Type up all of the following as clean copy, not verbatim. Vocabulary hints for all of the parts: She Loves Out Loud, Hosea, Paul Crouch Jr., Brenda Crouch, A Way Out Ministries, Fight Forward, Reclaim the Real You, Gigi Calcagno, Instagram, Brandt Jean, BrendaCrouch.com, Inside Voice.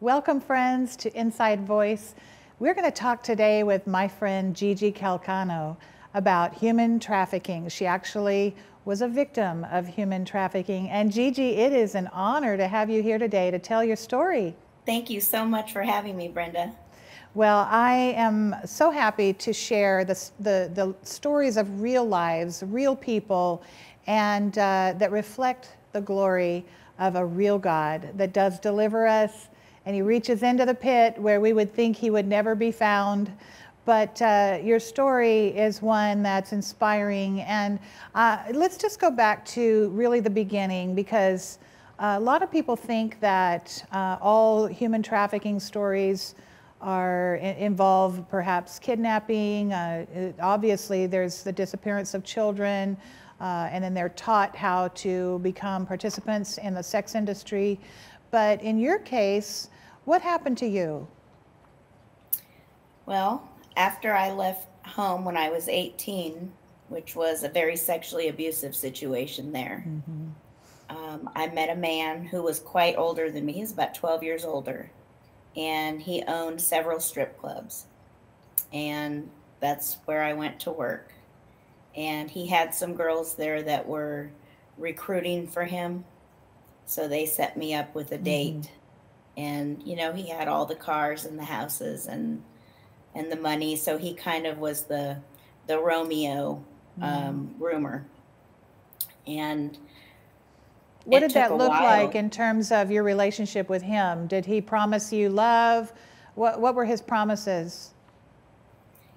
Welcome, friends, to Inside Voice. We're going to talk today with my friend Gigi Calcagno about human trafficking. She actually was a victim of human trafficking. And Gigi, it is an honor to have you here today to tell your story. Thank you so much for having me, Brenda. Well, I am so happy to share the stories of real lives, real people, and that reflect the glory of a real God that does deliver us. And he reaches into the pit where we would think he would never be found. But your story is one that's inspiring. And let's just go back to really the beginning, because a lot of people think that all human trafficking stories involve perhaps kidnapping. Obviously, there's the disappearance of children. And then they're taught how to become participants in the sex industry. But in your case, what happened to you? Well, after I left home when I was 18, which was a very sexually abusive situation there, I met a man who was quite older than me. He's about 12 years older, and he owned several strip clubs. And that's where I went to work. And he had some girls there that were recruiting for him. So they set me up with a date. And, you know, he had all the cars and the houses and the money. So he kind of was the Romeo rumor. And what did that look like in terms of your relationship with him? Did he promise you love? What were his promises?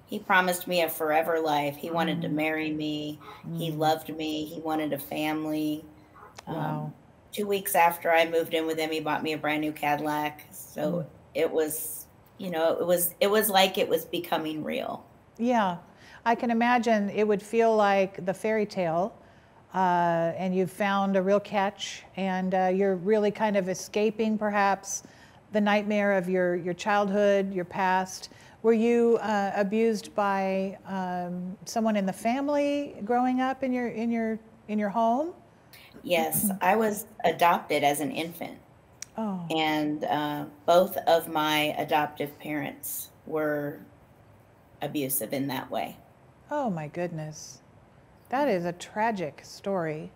He promised me a forever life. He wanted to marry me. He loved me. He wanted a family. Wow. 2 weeks after I moved in with him, he bought me a brand new Cadillac. So it was, you know, it was like it was becoming real. Yeah, I can imagine it would feel like the fairy tale, and you've found a real catch, and you're really kind of escaping perhaps the nightmare of your childhood, your past. Were you abused by someone in the family growing up in your home? Yes, I was adopted as an infant. Oh. And both of my adoptive parents were abusive in that way. Oh, my goodness. That is a tragic story.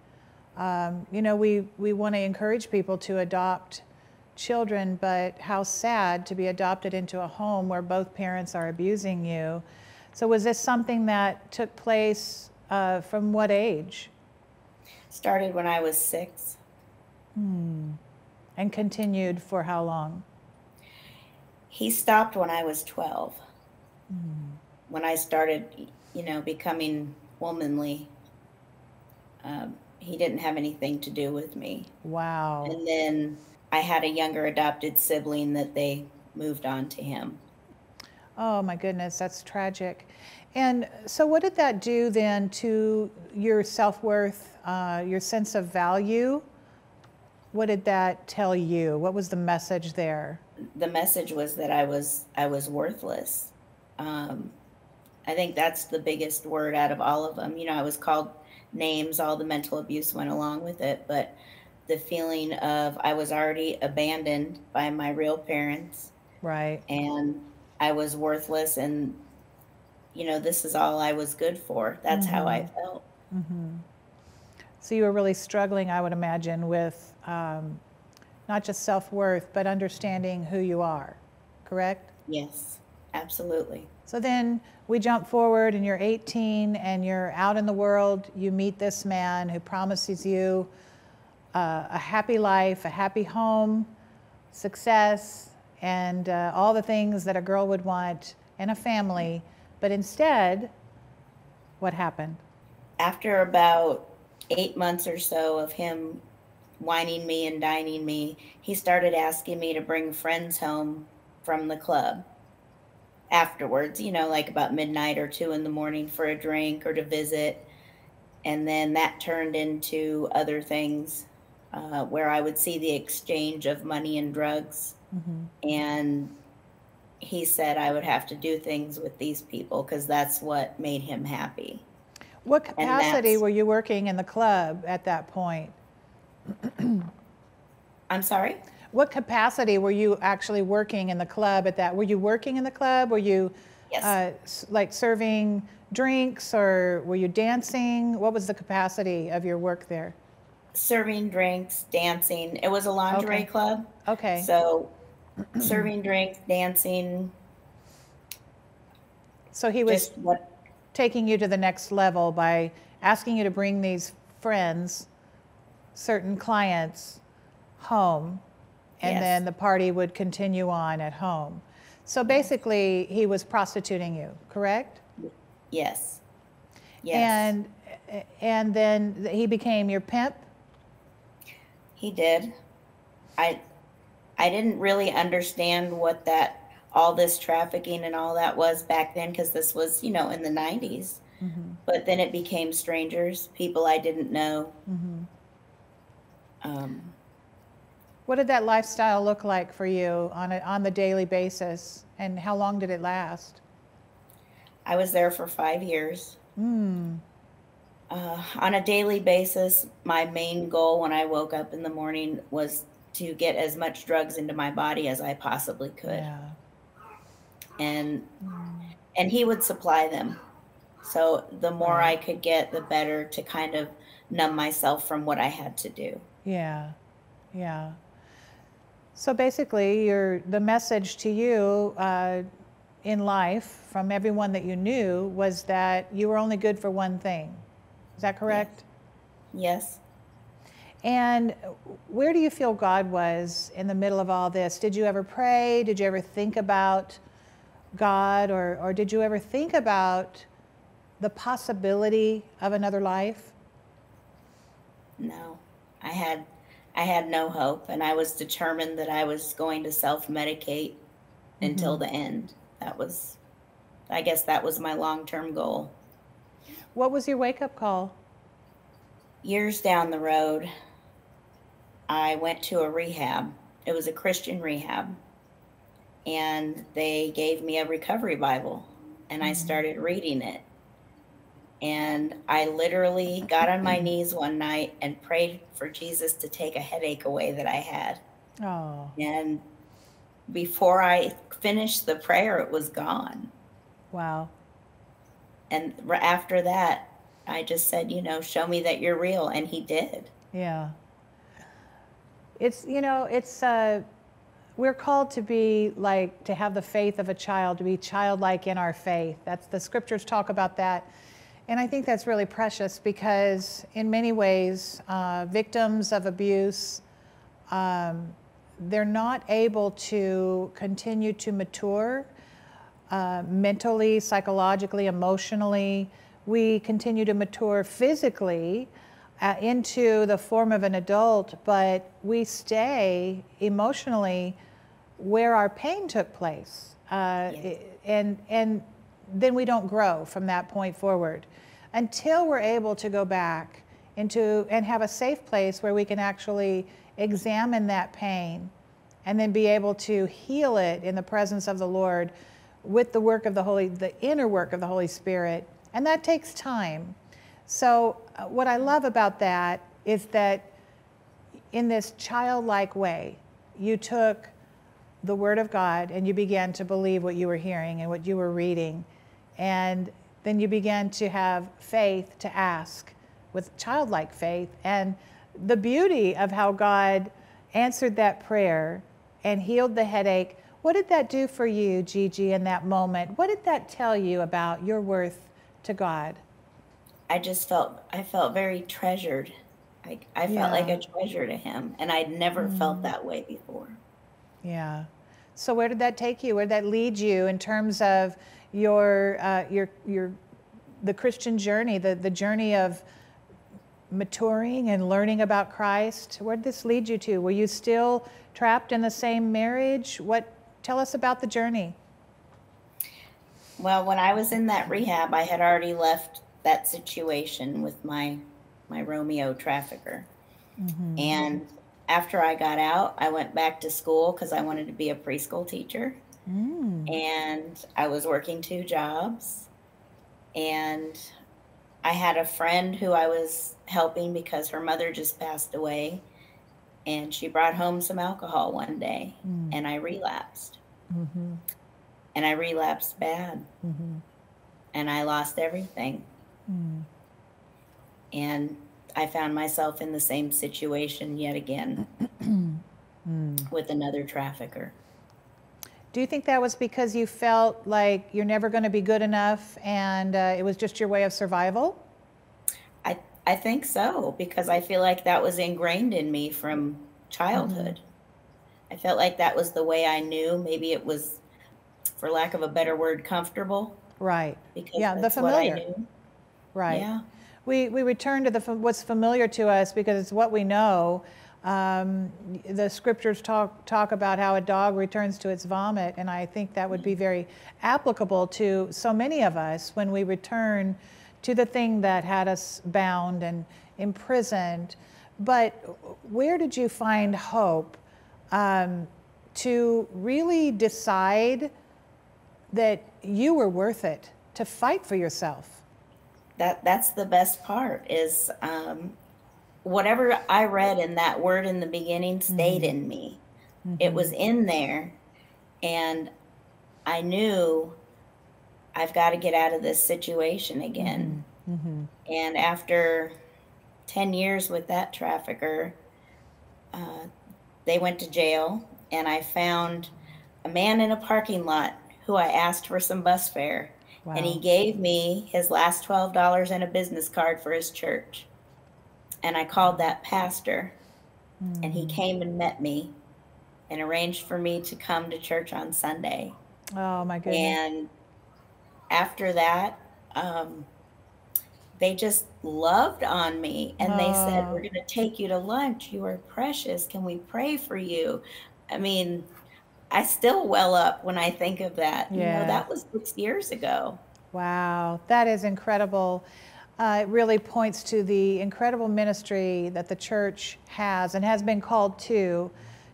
You know, we want to encourage people to adopt children, but how sad to be adopted into a home where both parents are abusing you. So was this something that took place from what age? Started when I was 6. And continued for how long? He stopped when I was 12. When I started, you know, becoming womanly, he didn't have anything to do with me. Wow. And then I had a younger adopted sibling that they moved on to him. Oh, my goodness, that's tragic. And so what did that do then to your self-worth, your sense of value? What did that tell you? What was the message there? The message was that I was worthless. I think that's the biggest word out of all of them. You know, I was called names, all the mental abuse went along with it, but the feeling of I was already abandoned by my real parents. Right. And I was worthless, and you know, this is all I was good for. That's how I felt. So you were really struggling, I would imagine, with not just self-worth, but understanding who you are, correct? Yes, absolutely. So then we jump forward and you're 18 and you're out in the world. You meet this man who promises you a happy life, a happy home, success, and all the things that a girl would want, and a family. But instead, what happened? After about 8 months or so of him wining me and dining me, he started asking me to bring friends home from the club afterwards, you know, like about midnight or 2 in the morning for a drink or to visit. And then that turned into other things where I would see the exchange of money and drugs. And he said I would have to do things with these people because that's what made him happy. What capacity were you working in the club at that point? I'm sorry? What capacity were you actually working in the club at that? Were you working in the club? Were you like serving drinks, or were you dancing? What was the capacity of your work there? Serving drinks, dancing. It was a lingerie club. Okay. So serving drinks, dancing. So he was taking you to the next level by asking you to bring these friends, certain clients, home, and then the party would continue on at home. So basically, he was prostituting you, correct? Yes. Yes. And then he became your pimp? He did. I didn't really understand what that, all this trafficking and all that was back then, because this was, you know, in the 90s. Mm-hmm. But then it became strangers, people I didn't know. Mm-hmm. What did that lifestyle look like for you on the daily basis, and how long did it last? I was there for 5 years. Mm. On a daily basis, my main goal when I woke up in the morning was to get as much drugs into my body as I possibly could. Yeah. And he would supply them. So the more I could get, the better, to kind of numb myself from what I had to do. Yeah, yeah. So basically, the message to you in life from everyone that you knew was that you were only good for one thing. Is that correct? Yes. And where do you feel God was in the middle of all this? Did you ever pray? Did you ever think about God? Or did you ever think about the possibility of another life? No. I had no hope, and I was determined that I was going to self-medicate until the end. That was, I guess that was my long-term goal. What was your wake-up call? Years down the road, I went to a rehab. It was a Christian rehab, and they gave me a recovery Bible, and I started reading it. And I literally got on my knees one night and prayed for Jesus to take a headache away that I had. Oh. And before I finished the prayer, it was gone. Wow. And after that, I just said, you know, show me that you're real. And he did. Yeah. It's, you know, it's, we're called to be like, to have the faith of a child, to be childlike in our faith. That's, the scriptures talk about that. And I think that's really precious, because in many ways, victims of abuse, they're not able to continue to mature mentally, psychologically, emotionally. We continue to mature physically into the form of an adult, but we stay emotionally where our pain took place. And then we don't grow from that point forward until we're able to go back into and have a safe place where we can actually examine that pain and then be able to heal it in the presence of the Lord with the work of the inner work of the Holy Spirit. And that takes time. So what I love about that is that in this childlike way, you took the Word of God and you began to believe what you were hearing and what you were reading. And then you began to have faith to ask with childlike faith. And the beauty of how God answered that prayer and healed the headache, what did that do for you, Gigi, in that moment? What did that tell you about your worth to God? I just felt, I felt very treasured. I felt like a treasure to him, and I'd never felt that way before. Yeah. So where did that take you? Where did that lead you in terms of the Christian journey, the journey of maturing and learning about Christ? Where did this lead you to? Were you still trapped in the same marriage? Tell us about the journey. Well, when I was in that rehab, I had already left that situation with my Romeo trafficker. Mm-hmm. And after I got out, I went back to school because I wanted to be a preschool teacher. Mm. And I was working 2 jobs. And I had a friend who I was helping because her mother just passed away. and she brought home some alcohol one day, and I relapsed. Mm-hmm. And I relapsed bad. Mm-hmm. And I lost everything. Mm. And I found myself in the same situation yet again with another trafficker. Do you think that was because you felt like you're never going to be good enough and it was just your way of survival? I think so, because I feel like that was ingrained in me from childhood. I felt like that was the way I knew. Maybe it was, for lack of a better word, comfortable. Right. Because yeah, that's the familiar. What I knew. Right. Yeah. We return to the what's familiar to us because it's what we know. The scriptures talk about how a dog returns to its vomit, and I think that would be very applicable to so many of us when we return to the thing that had us bound and imprisoned. But where did you find hope to really decide that you were worth it, to fight for yourself? That's the best part is whatever I read in that word in the beginning stayed in me. It was in there, and I knew I've got to get out of this situation again. And after 10 years with that trafficker, they went to jail, and I found a man in a parking lot who I asked for some bus fare. Wow. And he gave me his last $12 and a business card for his church. And I called that pastor, and he came and met me and arranged for me to come to church on Sunday. Oh, my goodness. And after that, they just loved on me, and they said, "We're going to take you to lunch. You are precious. Can we pray for you?" I mean, I still well up when I think of that. Yeah. You know, that was 6 years ago. Wow, that is incredible. It really points to the incredible ministry that the church has and has been called to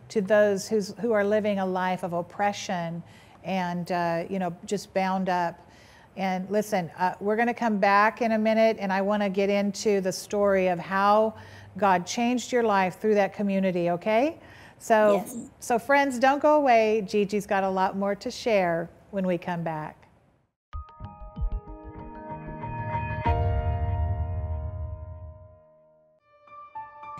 those who are living a life of oppression and you know, just bound up. And listen, we're going to come back in a minute, and I want to get into the story of how God changed your life through that community. Okay. So, yes. So friends, don't go away. Gigi's got a lot more to share when we come back.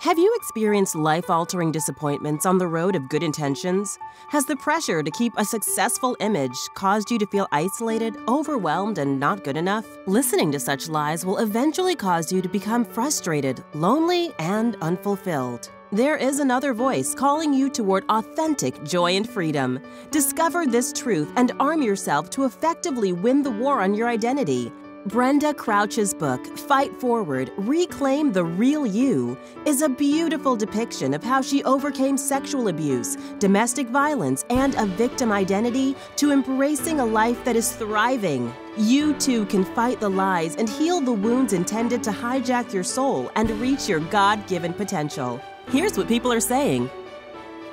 Have you experienced life-altering disappointments on the road of good intentions? Has the pressure to keep a successful image caused you to feel isolated, overwhelmed, and not good enough? Listening to such lies will eventually cause you to become frustrated, lonely, and unfulfilled. There is another voice calling you toward authentic joy and freedom. Discover this truth and arm yourself to effectively win the war on your identity. Brenda Crouch's book, Fight Forward, Reclaim the Real You, is a beautiful depiction of how she overcame sexual abuse, domestic violence, and a victim identity to embracing a life that is thriving. You too can fight the lies and heal the wounds intended to hijack your soul and reach your God-given potential. Here's what people are saying.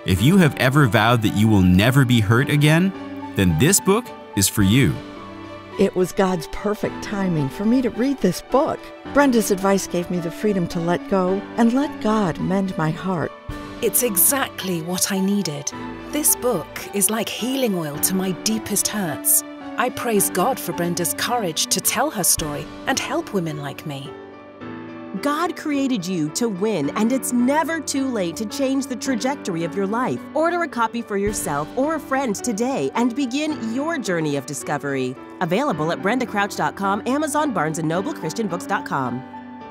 If you have ever vowed that you will never be hurt again, then this book is for you. It was God's perfect timing for me to read this book. Brenda's advice gave me the freedom to let go and let God mend my heart. It's exactly what I needed. This book is like healing oil to my deepest hurts. I praise God for Brenda's courage to tell her story and help women like me. God created you to win, and it's never too late to change the trajectory of your life. Order a copy for yourself or a friend today and begin your journey of discovery. Available at BrendaCrouch.com, Amazon, Barnes & Noble, ChristianBooks.com.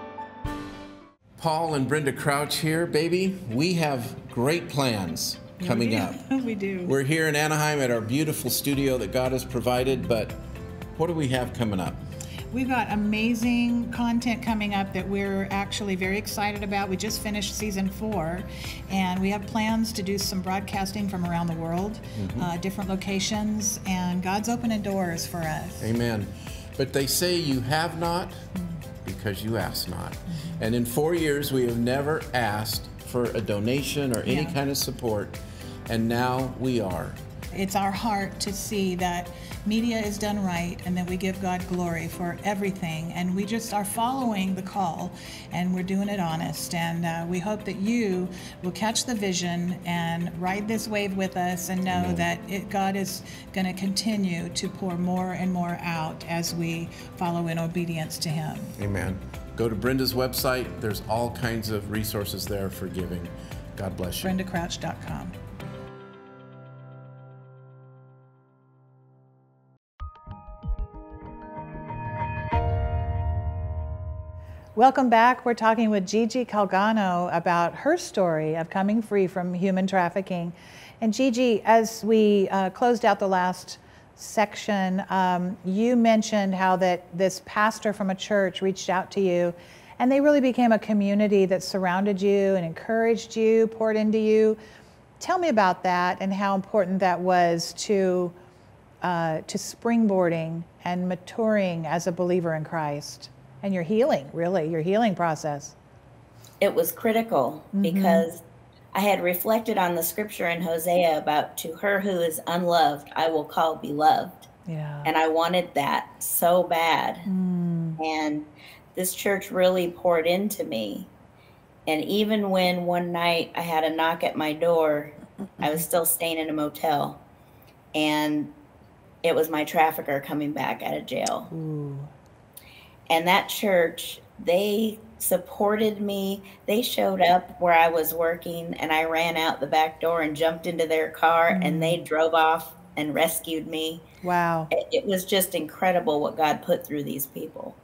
Paul and Brenda Crouch here, baby. We have great plans coming up. We do. We're here in Anaheim at our beautiful studio that God has provided, but what do we have coming up? We've got amazing content coming up that we're actually very excited about. We just finished season 4, and we have plans to do some broadcasting from around the world, different locations, and God's opening doors for us. Amen. But they say you have not because you ask not. And in 4 years, we have never asked for a donation or any kind of support, and now we are. It's our heart to see that media is done right and that we give God glory for everything. And we just are following the call, and we're doing it honest. And we hope that you will catch the vision and ride this wave with us and know Amen. That God is going to continue to pour more and more out as we follow in obedience to Him. Amen. Go to Brenda's website. There's all kinds of resources there for giving. God bless you. BrendaCrouch.com. Welcome back. We're talking with Gigi Calcagno about her story of coming free from human trafficking. And Gigi, as we closed out the last section, you mentioned how that this pastor from a church reached out to you, and they really became a community that surrounded you and encouraged you, poured into you. Tell me about that and how important that was to springboarding and maturing as a believer in Christ. And your healing, really, your healing process. It was critical because I had reflected on the scripture in Hosea about to her who is unloved, I will call beloved. Yeah. And I wanted that so bad. And this church really poured into me. And even when one night I had a knock at my door, I was still staying in a motel. And it was my trafficker coming back out of jail. Ooh. And that church, they supported me. They showed up where I was working, and I ran out the back door and jumped into their car, and they drove off and rescued me. Wow. It was just incredible what God put through these people.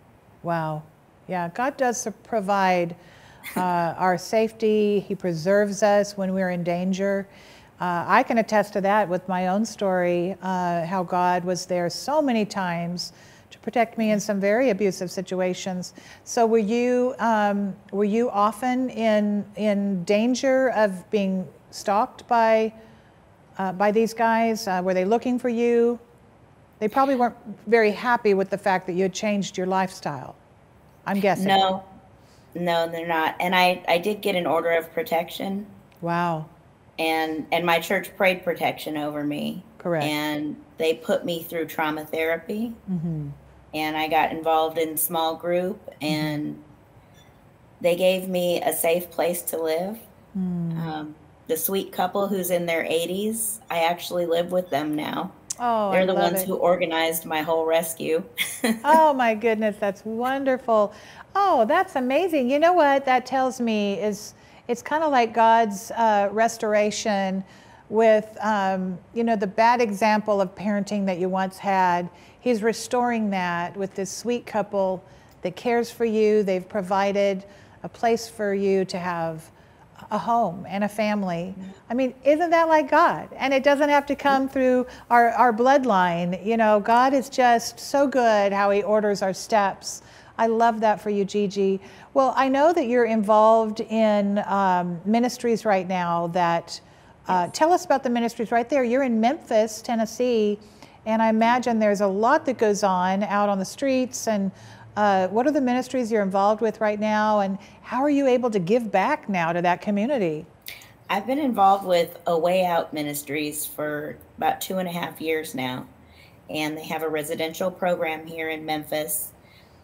Wow. Yeah, God does provide our safety. He preserves us when we're in danger. I can attest to that with my own story, how God was there so many times to protect me in some very abusive situations. So were you often in danger of being stalked by these guys? Were they looking for you? They probably weren't very happy with the fact that you had changed your lifestyle, I'm guessing. No, no, they're not. And I did get an order of protection. Wow. And my church prayed protection over me. Correct. And they put me through trauma therapy. And I got involved in small group, and they gave me a safe place to live. The sweet couple who's in their 80s, I actually live with them now. Oh, they're the ones who organized my whole rescue. Oh my goodness, that's wonderful. Oh, that's amazing. You know what that tells me is it's kind of like God's restoration with, you know, the bad example of parenting that you once had. He's restoring that with this sweet couple that cares for you. They've provided a place for you to have a home and a family. I mean, isn't that like God? And it doesn't have to come through our bloodline. You know, God is just so good how He orders our steps. I love that for you, Gigi. Well, I know that you're involved in ministries right now that tell us about the ministries right there. You're in Memphis, Tennessee, and I imagine there's a lot that goes on out on the streets. And what are the ministries you're involved with right now, and how are you able to give back now to that community? I've been involved with A Way Out Ministries for about 2.5 years now, and they have a residential program here in Memphis,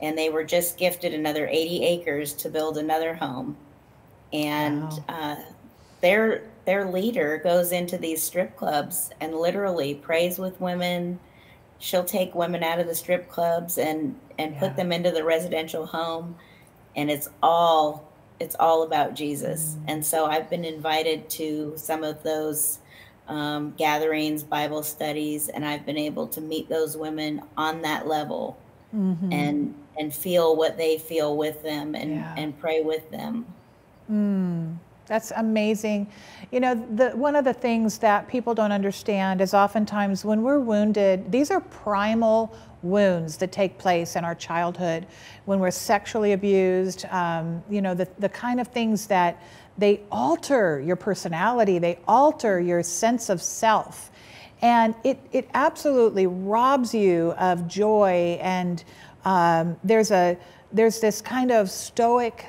and they were just gifted another 80 acres to build another home. And wow. Their leader goes into these strip clubs and literally prays with women. She'll take women out of the strip clubs and put them into the residential home. And it's all about Jesus. And so I've been invited to some of those gatherings, Bible studies, and I've been able to meet those women on that level and feel what they feel with them and pray with them. That's amazing. You know, one of the things that people don't understand is oftentimes when we're wounded, these are primal wounds that take place in our childhood. When we're sexually abused, you know, the kind of things that they alter your personality, they alter your sense of self. And it absolutely robs you of joy. And there's this kind of stoic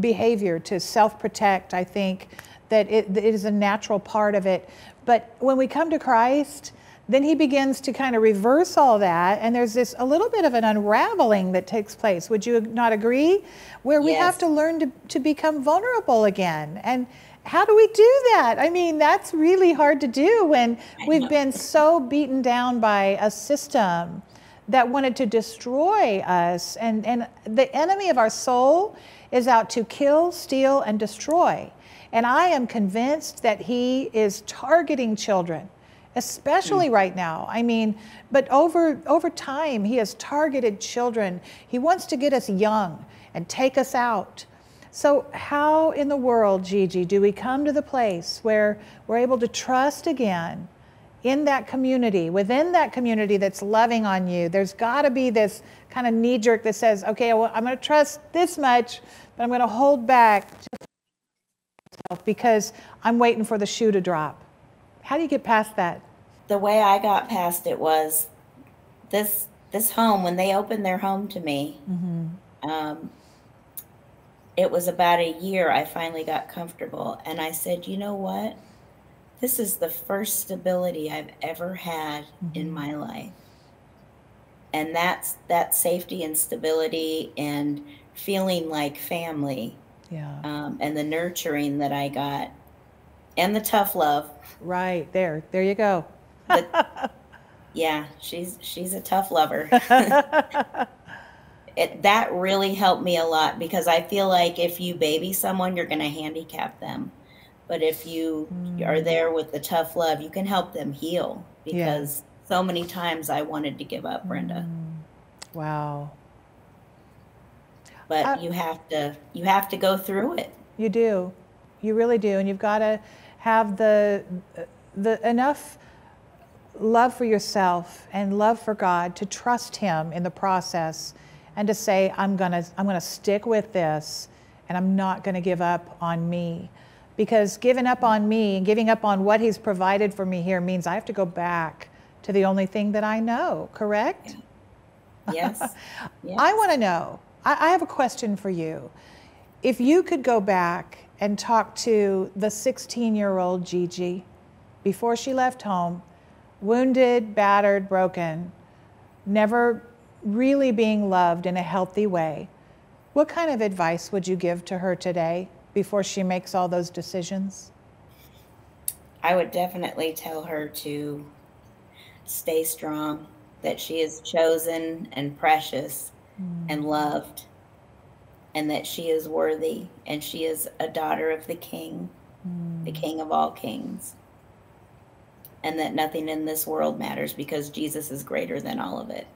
behavior to self-protect. I think that it is a natural part of it. But when we come to Christ, then he begins to kind of reverse all that, and there's this a little bit of an unraveling that takes place. Would you not agree? Where we have to learn to become vulnerable again. And how do we do that? I mean, that's really hard to do when we've been so beaten down by a system that wanted to destroy us. And the enemy of our soul is out to kill, steal, and destroy. And I am convinced that he is targeting children, especially right now. I mean, but over time, he has targeted children. He wants to get us young and take us out. So how in the world, Gigi, do we come to the place where we're able to trust again in that community, within that community that's loving on you? There's got to be this kind of knee jerk that says, okay, well, I'm going to trust this much, but I'm going to hold back because I'm waiting for the shoe to drop. How do you get past that? The way I got past it was this home, when they opened their home to me, it was about a year I finally got comfortable. And I said, you know what? This is the first stability I've ever had in my life. And that's that safety and stability and feeling like family. Yeah. And the nurturing that I got and the tough love. Right there. There you go. But, yeah, she's a tough lover. That really helped me a lot, because I feel like if you baby someone, you're going to handicap them. But if you are there with the tough love, you can help them heal, because so many times I wanted to give up, Brenda. Wow. But you have to go through it. You do. You really do. And you've got to have the enough love for yourself and love for God to trust him in the process. And to say, I'm gonna stick with this, and I'm not gonna give up on me. Because giving up on me and giving up on what he's provided for me here means I have to go back to the only thing that I know, correct? Yes. Yes. I wanna know, I have a question for you. If you could go back and talk to the 16-year-old Gigi before she left home, wounded, battered, broken, never really being loved in a healthy way, what kind of advice would you give to her today before she makes all those decisions? I would definitely tell her to stay strong, that she is chosen and precious and loved, and that she is worthy, and she is a daughter of the King, the King of all kings, and that nothing in this world matters because Jesus is greater than all of it.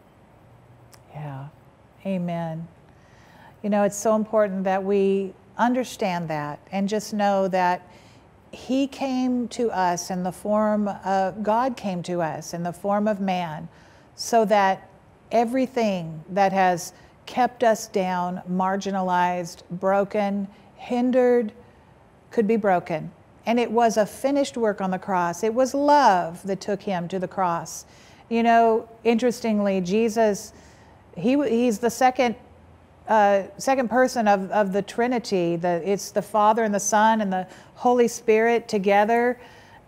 Yeah. Amen. You know, it's so important that we understand that and just know that he came to us in the form of, God came to us in the form of man, so that everything that has kept us down, marginalized, broken, hindered, could be broken. And it was a finished work on the cross. It was love that took him to the cross. You know, interestingly, Jesus, he's the second person of the Trinity. It's the Father and the Son and the Holy Spirit together.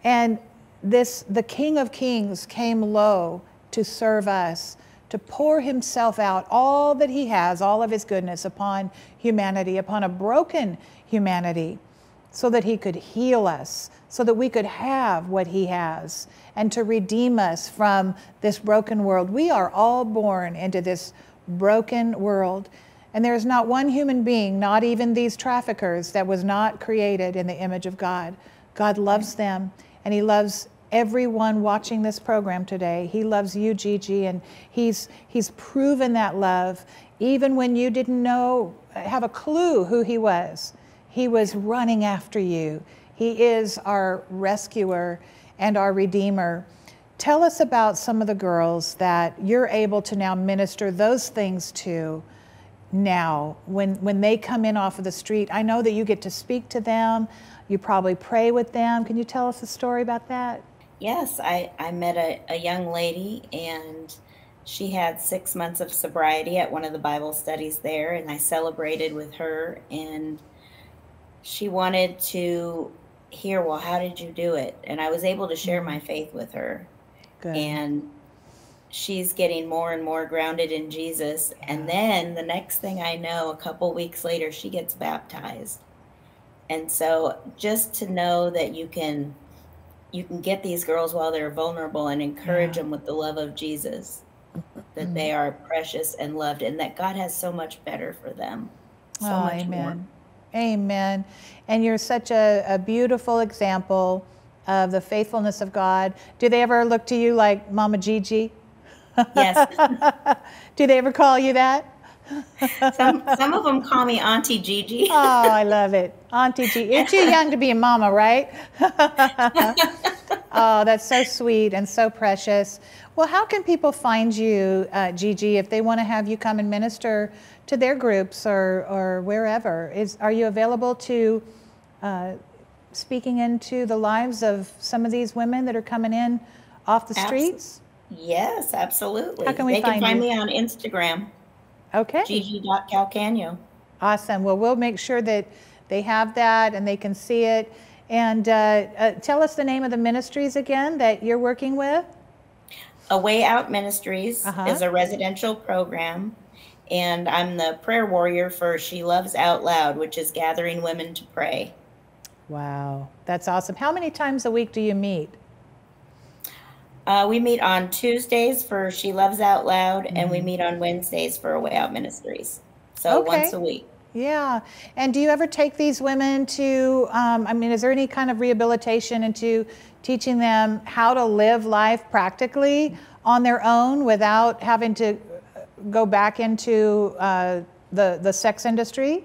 And the King of Kings came low to serve us, to pour himself out, all that he has, all of his goodness upon humanity, upon a broken humanity, so that he could heal us, so that we could have what he has, and to redeem us from this broken world. We are all born into this broken world, and there is not one human being, not even these traffickers, that was not created in the image of God. God loves them, and he loves everyone watching this program today. He loves you, Gigi, and he's proven that love, even when you didn't know, have a clue who he was. He was running after you. He is our rescuer and our redeemer. Tell us about some of the girls that you're able to now minister those things to now when they come in off of the street. I know that you get to speak to them. You probably pray with them. Can you tell us a story about that? Yes, I met a young lady, and She had 6 months of sobriety at one of the Bible studies there, and I celebrated with her, and she wanted to hear, well, how did you do it? And I was able to share my faith with her. Good. And she's getting more and more grounded in Jesus. And then the next thing I know, a couple weeks later, she gets baptized. And so just to know that you can get these girls while they're vulnerable and encourage them with the love of Jesus, that they are precious and loved, and that God has so much better for them. So much more. Amen. And you're such a beautiful example of the faithfulness of God. Do they ever look to you like Mama Gigi? Yes. Do they ever call you that? Some of them call me Auntie Gigi. Oh, I love it. Auntie Gigi. You're too young to be a mama, right? Oh, that's so sweet and so precious. Well, how can people find you, Gigi, if they want to have you come and minister to their groups or wherever? Are you available to speaking into the lives of some of these women that are coming in off the streets? Yes, absolutely. How can we find you? They can find me on Instagram. Okay. Gigi.Calcagno. Awesome. Well, we'll make sure that they have that and they can see it. And tell us the name of the ministries again that you're working with. A Way Out Ministries is a residential program. And I'm the prayer warrior for She Loves Out Loud, which is gathering women to pray. Wow. That's awesome. How many times a week do you meet? We meet on Tuesdays for She Loves Out Loud, and we meet on Wednesdays for A Way Out Ministries. So once a week. Yeah. And do you ever take these women to, I mean, is there any kind of rehabilitation into teaching them how to live life practically on their own without having to go back into the sex industry?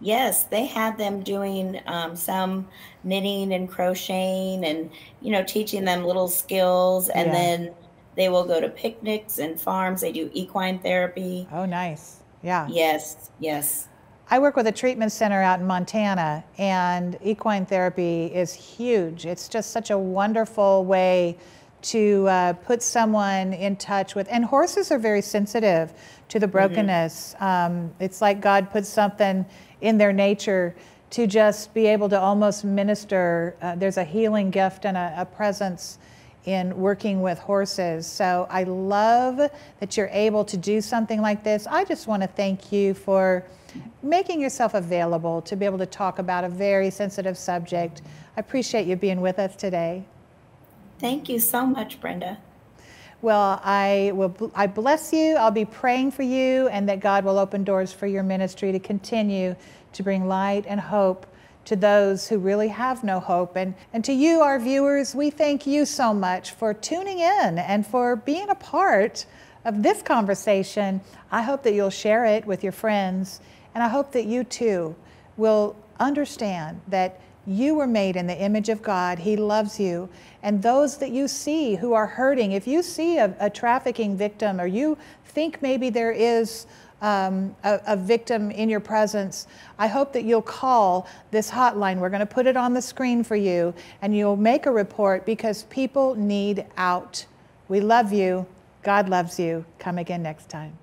Yes, they had them doing some knitting and crocheting and, you know, teaching them little skills. And then they will go to picnics and farms. They do equine therapy. Oh, nice. Yeah. Yes, yes. I work with a treatment center out in Montana, and equine therapy is huge. It's just such a wonderful way to put someone in touch with, and horses are very sensitive to the brokenness. It's like God put something in their nature to just be able to almost minister. There's a healing gift and a presence in working with horses. So I love that you're able to do something like this. I just want to thank you for making yourself available to be able to talk about a very sensitive subject. I appreciate you being with us today. Thank you so much, Brenda. Well, I bless you. I'll be praying for you, and that God will open doors for your ministry to continue to bring light and hope to those who really have no hope. And to you, our viewers, we thank you so much for tuning in and for being a part of this conversation. I hope that you'll share it with your friends, and I hope that you too will understand that you were made in the image of God. He loves you. And those that you see who are hurting, if you see a trafficking victim, or you think maybe there is a victim in your presence, I hope that you'll call this hotline. We're going to put it on the screen for you, and you'll make a report, because people need out. We love you. God loves you. Come again next time.